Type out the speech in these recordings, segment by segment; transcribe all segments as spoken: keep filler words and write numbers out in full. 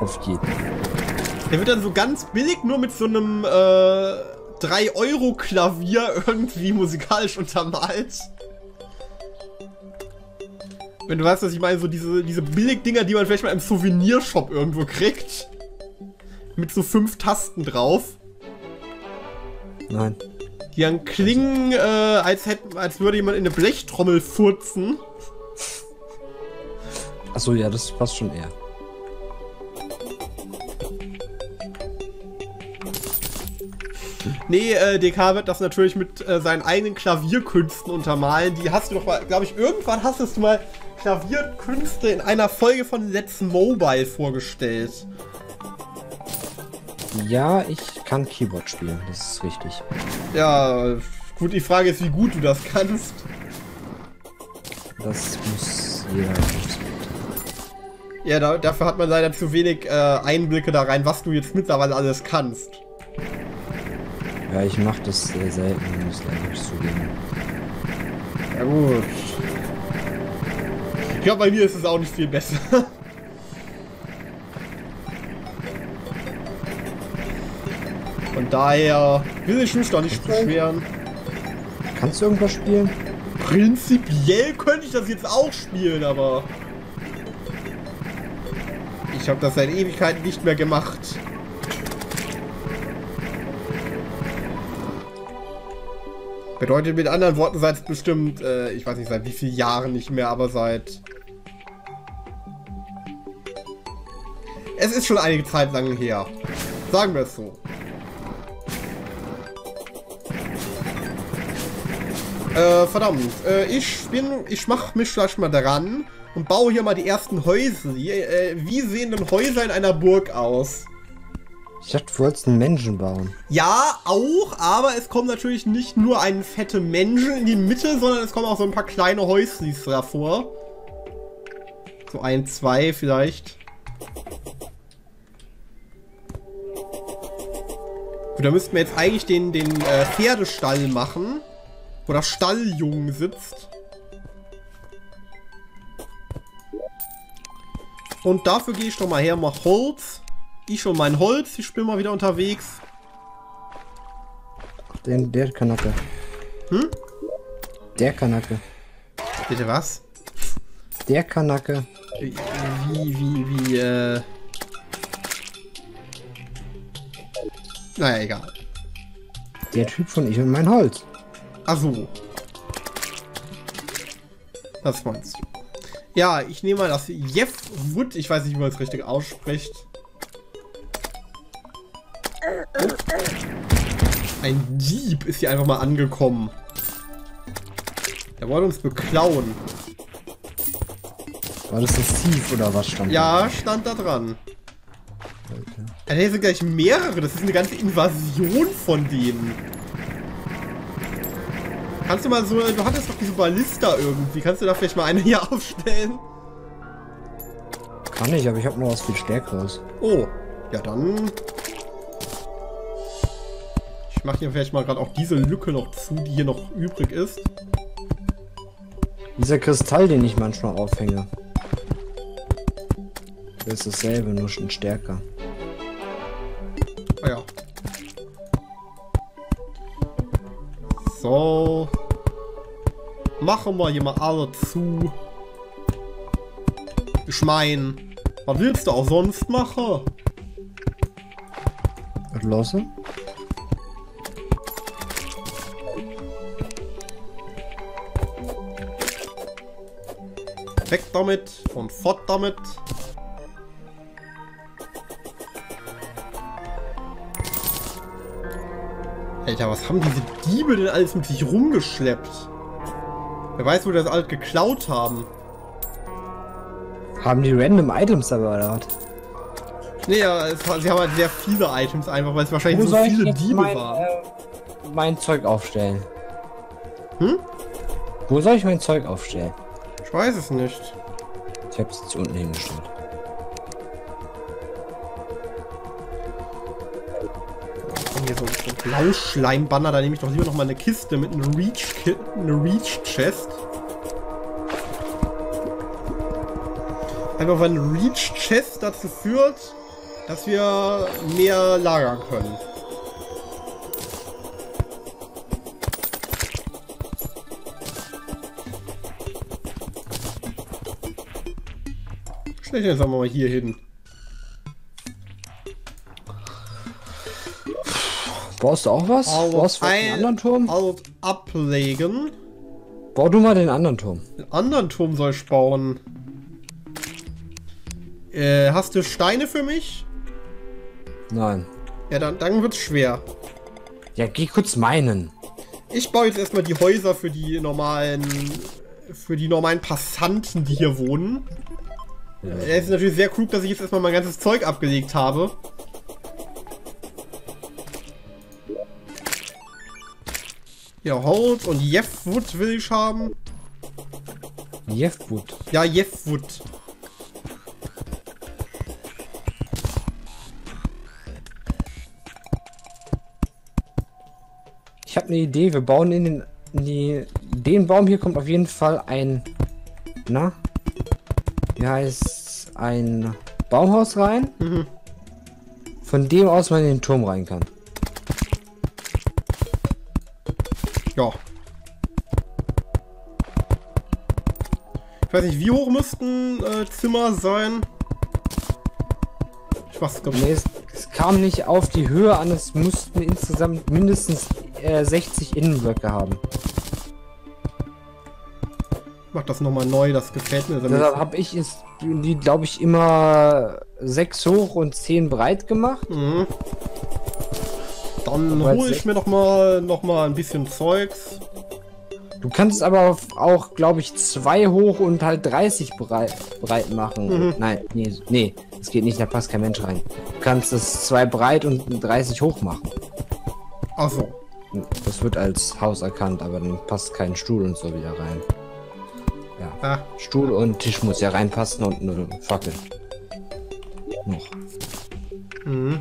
Auf jeden Fall. Der wird dann so ganz billig nur mit so einem äh, drei Euro Klavier irgendwie musikalisch untermalt. Wenn du weißt, was ich meine, so diese, diese Billig-Dinger, die man vielleicht mal im Souvenirshop irgendwo kriegt. Mit so fünf Tasten drauf. Nein. Die dann klingen, äh, als, hätte, als würde jemand in eine Blechtrommel furzen. Achso, ja, das passt schon eher. Nee, äh, D K wird das natürlich mit äh, seinen eigenen Klavierkünsten untermalen. Die hast du doch mal, glaube ich, irgendwann hast du mal Klavierkünste in einer Folge von Let's Mobile vorgestellt. Ja, ich kann Keyboard spielen, das ist richtig. Ja, gut, die Frage ist, wie gut du das kannst. Das muss jeder. Ja, da, dafür hat man leider zu wenig äh, Einblicke da rein, was du jetzt mittlerweile alles kannst. Ja, ich mach das sehr selten, muss leider nicht zugeben. Ja gut. Ich glaube, bei mir ist es auch nicht viel besser. Von daher will ich mich da nicht beschweren. Kannst du irgendwas spielen? Prinzipiell könnte ich das jetzt auch spielen, aber ich habe das seit Ewigkeiten nicht mehr gemacht. Bedeutet mit anderen Worten, seit bestimmt, äh, ich weiß nicht, seit wie vielen Jahren nicht mehr, aber seit... Es ist schon einige Zeit lang her. Sagen wir es so. Äh, verdammt. Äh, ich bin... Ich mach mich gleich mal daran und baue hier mal die ersten Häuser. Äh, wie sehen denn Häuser in einer Burg aus? Ich dachte, du wolltest einen Menschen bauen. Ja, auch, aber es kommen natürlich nicht nur einen fette Menschen in die Mitte, sondern es kommen auch so ein paar kleine Häuslis davor. So ein, zwei vielleicht. Gut, da müssten wir jetzt eigentlich den, den äh, Pferdestall machen, wo der Stalljungen sitzt. Und dafür gehe ich doch mal her, mach Holz. Ich und mein Holz, ich bin mal wieder unterwegs. Der, der Kanacke. Hm? Der Kanacke. Bitte was? Der Kanacke. Wie, wie, wie, äh... Naja, egal. Der Typ von Ich und mein Holz. Ach so. Das meinst du. Ja, ich nehme mal das Jeff Wood. Ich weiß nicht, wie man es richtig ausspricht. Ein Dieb ist hier einfach mal angekommen. Der wollte uns beklauen. War das das Thief oder was stand da? Ja, stand da dran. Okay. Alter, hier sind gleich mehrere. Das ist eine ganze Invasion von denen. Kannst du mal so... Du hattest doch diese Ballista irgendwie. Kannst du da vielleicht mal eine hier aufstellen? Kann ich, aber ich habe noch was viel Stärkeres. Oh. Ja, dann... Ich mache hier vielleicht mal gerade auch diese Lücke noch zu, die hier noch übrig ist. Dieser Kristall, den ich manchmal aufhänge. Das ist dasselbe, nur schon stärker. Ah ja. So. Machen wir hier mal alle zu. Ich meine, was willst du auch sonst machen? Was los? Weg damit und fort damit. Alter, was haben diese Diebe denn alles mit sich rumgeschleppt? Wer weiß, wo die das alles geklaut haben. Haben die random Items dabei oder was? Nee, ja, es, sie haben halt sehr viele Items einfach, weil es wahrscheinlich wo so viele Diebe mein, waren. Äh, mein Zeug aufstellen. Hm? Wo soll ich mein Zeug aufstellen? Ich weiß es nicht. Ich hab's jetzt unten hingestellt. Hier so ein Blauschleimbanner, da nehme ich doch lieber noch mal eine Kiste mit einem Reach, eine Reach Chest. Einfach weil ein Reach Chest dazu führt, dass wir mehr lagern können. Stell dich jetzt einmal hier hin. Brauchst du auch was? Also brauchst du einen anderen Turm? Also ablegen. Bau du mal den anderen Turm. Den anderen Turm soll ich bauen. Äh, hast du Steine für mich? Nein. Ja, dann, dann wird's schwer. Ja, geh kurz meinen. Ich baue jetzt erstmal die Häuser für die normalen, für die normalen Passanten, die hier wohnen. Ja. Es ist natürlich sehr klug, dass ich jetzt erstmal mein ganzes Zeug abgelegt habe. Ja, Holz und Jeffwood will ich haben. Jeffwood? Ja, Jeffwood. Ich habe eine Idee, wir bauen in den, in die, den Baum hier kommt auf jeden Fall ein, na, wie heißt ein Baumhaus rein, mhm. Von dem aus man in den Turm rein kann. Ja. Ich weiß nicht, wie hoch müssten äh, Zimmer sein? Ich weiß gar nicht. Nee, es, es kam nicht auf die Höhe an, es müssten insgesamt mindestens sechzig Innenblöcke haben. Ich mach das nochmal neu, das gefällt mir. Deshalb habe ich es, die glaube ich immer sechs hoch und zehn breit gemacht. Mhm. Dann hole ich mir doch mal noch mal ein bisschen Zeugs. Du kannst aber auch, glaube ich, zwei hoch und halt dreißig breit, breit machen. Mhm. Nein, nee, nee, das geht nicht, da passt kein Mensch rein. Du kannst das zwei breit und dreißig hoch machen. Ach so. Das wird als Haus erkannt, aber dann passt kein Stuhl und so wieder rein. Ja. Ah. Stuhl und Tisch muss ja reinpassen und eine Fackel. Noch. Mhm.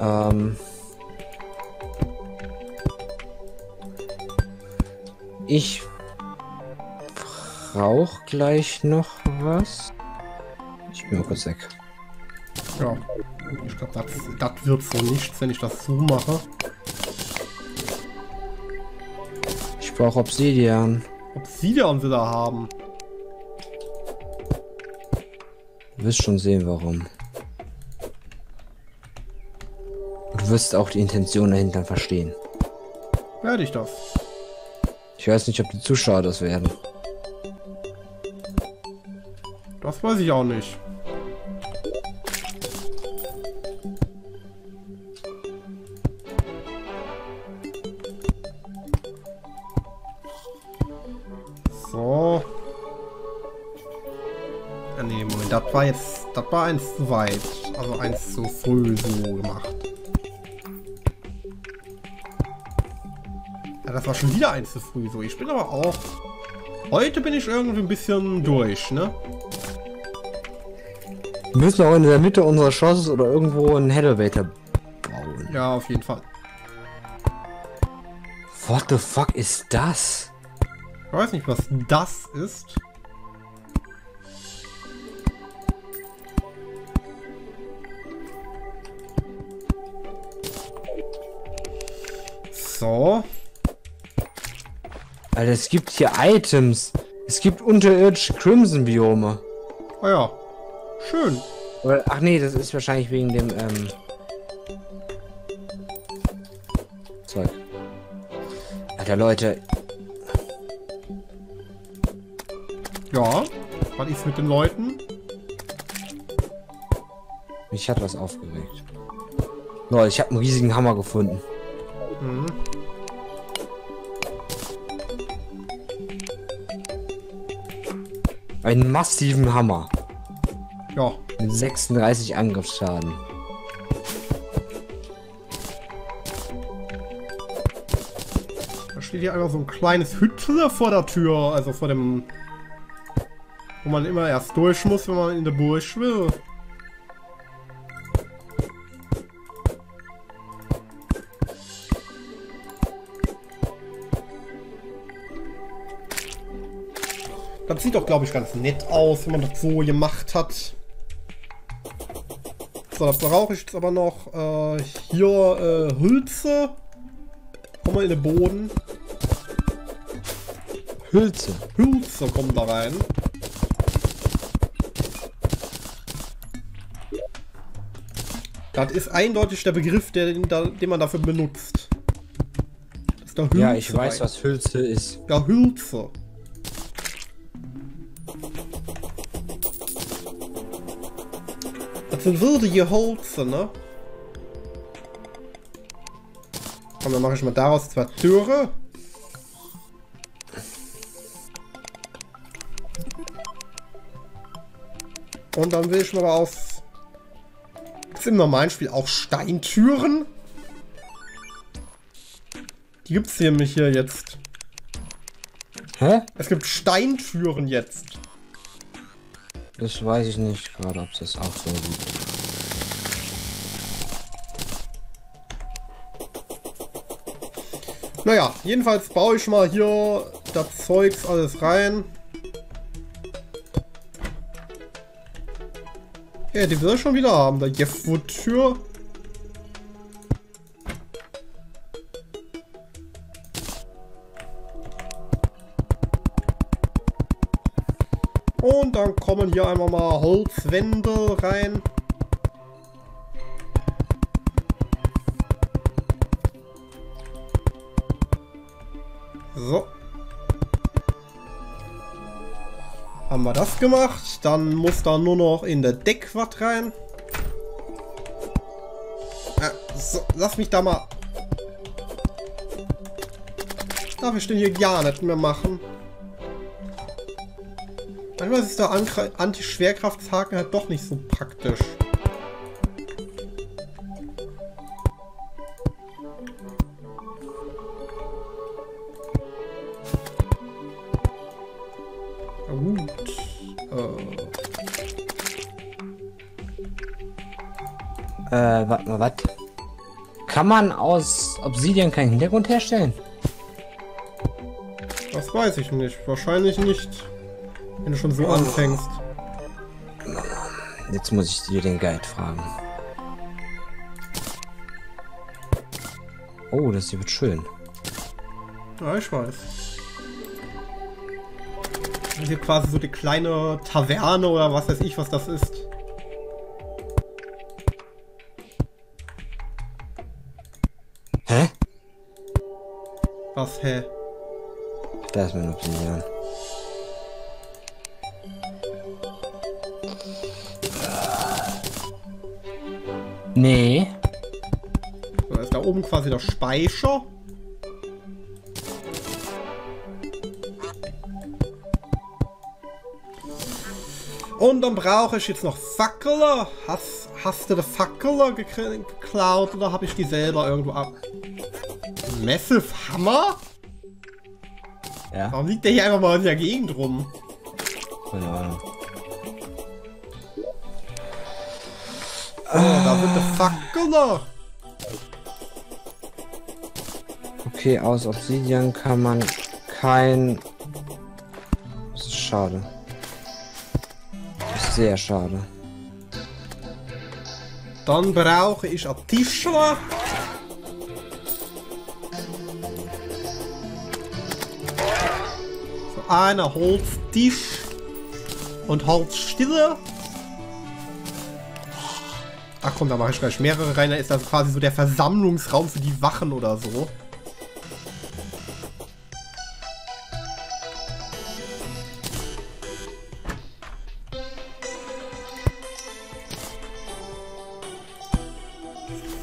Ähm. Ich brauche gleich noch was. Ich bin mal kurz weg. Ja. Ich glaube, das, das wird so nichts, wenn ich das so mache. Ich brauche Obsidian. Obsidian will er haben. Du wirst schon sehen, warum. Und du wirst auch die Intention dahinter verstehen. Werde ich das. Ich weiß nicht, ob die Zuschauer das werden. Das weiß ich auch nicht. Das war jetzt, das war eins zu weit, also eins zu früh so gemacht. Ja, das war schon wieder eins zu früh so. Ich bin aber auch, heute bin ich irgendwie ein bisschen durch, ne? Wir müssen auch in der Mitte unserer Chance oder irgendwo einen Elevator bauen. Ja, auf jeden Fall. What the fuck ist das? Ich weiß nicht, was das ist. So. Alter, es gibt hier Items. Es gibt unterirdische Crimson-Biome. Oh ja. Schön. Oder, ach nee, das ist wahrscheinlich wegen dem, ähm... Zeug. Alter, Leute. Ja? Was ist mit den Leuten? Mich hat was aufgeregt. Leute, ich habe einen riesigen Hammer gefunden. Mhm. Einen massiven Hammer. Ja. Mit sechsunddreißig Angriffsschaden. Da steht hier einfach so ein kleines Hüttle vor der Tür, also vor dem, wo man immer erst durch muss, wenn man in der Burg will. Das sieht doch, glaube ich, ganz nett aus, wenn man das so gemacht hat. So, das brauche ich jetzt aber noch. Äh, hier äh, Hülse. Komm mal in den Boden. Hülse. Hülse kommen da rein. Das ist eindeutig der Begriff, der, den man dafür benutzt. Das ist da Hülse. Ja, ich weiß, rein. Was Hülse ist. Ja, Hülse. Das sind würdige Holze, ne? Komm, dann mache ich mal daraus zwei Türe. Und dann will ich mal aus. Gibt es im normalen Spiel auch Steintüren? Die gibt es nämlich hier jetzt. Hä? Es gibt Steintüren jetzt. Das weiß ich nicht gerade, ob das auch so gibt. Naja, jedenfalls baue ich mal hier das Zeugs alles rein. Ja, die will ich schon wieder haben. Da Jeff-Wood-Tür. Und dann kommen hier einfach mal Holzwände rein. So. Haben wir das gemacht, dann muss da nur noch in der Deck was rein. Äh, so, lass mich da mal... Darf ich den hier gar nicht mehr machen? Manchmal ist der Anti-Schwerkraftshaken halt doch nicht so praktisch. Äh, warte mal, was? Kann man aus Obsidian keinen Hintergrund herstellen? Das weiß ich nicht. Wahrscheinlich nicht. Wenn du schon so anfängst. Jetzt muss ich dir den Guide fragen. Oh, das hier wird schön. Ja, ich weiß. Das ist hier quasi so die kleine Taverne oder was weiß ich, was das ist. Was, hä? Da ist mein Opinion. Nee. So, da ist da oben quasi der Speicher. Und dann brauche ich jetzt noch Fackeler. Hast, hast du die Fackeler geklaut oder habe ich die selber irgendwo ab? Massive Hammer? Ja. Warum liegt der hier einfach mal in der Gegend rum? Keine Ahnung. Oh, ah. Da sind die Fackeln. Okay, aus Obsidian kann man kein... Das ist schade. Das ist sehr schade. Dann brauche ich einen Tischler. Einer Holztisch und Holzstille. Ach komm, da mache ich gleich mehrere rein. Da ist das quasi so der Versammlungsraum für die Wachen oder so.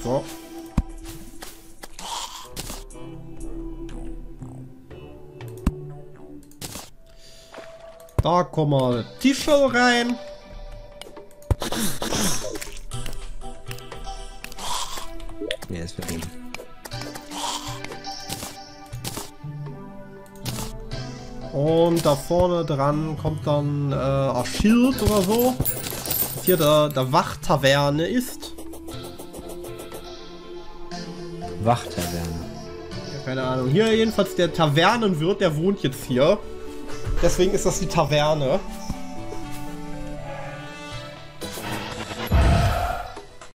So. Da kommen wir Tischel rein. Ja, ist verdient. Und da vorne dran kommt dann äh, ein Schild oder so. Was hier der, der Wachtaverne ist. Wachtaverne. Ja, keine Ahnung. Hier jedenfalls der Tavernenwirt, der wohnt jetzt hier. Deswegen ist das die Taverne.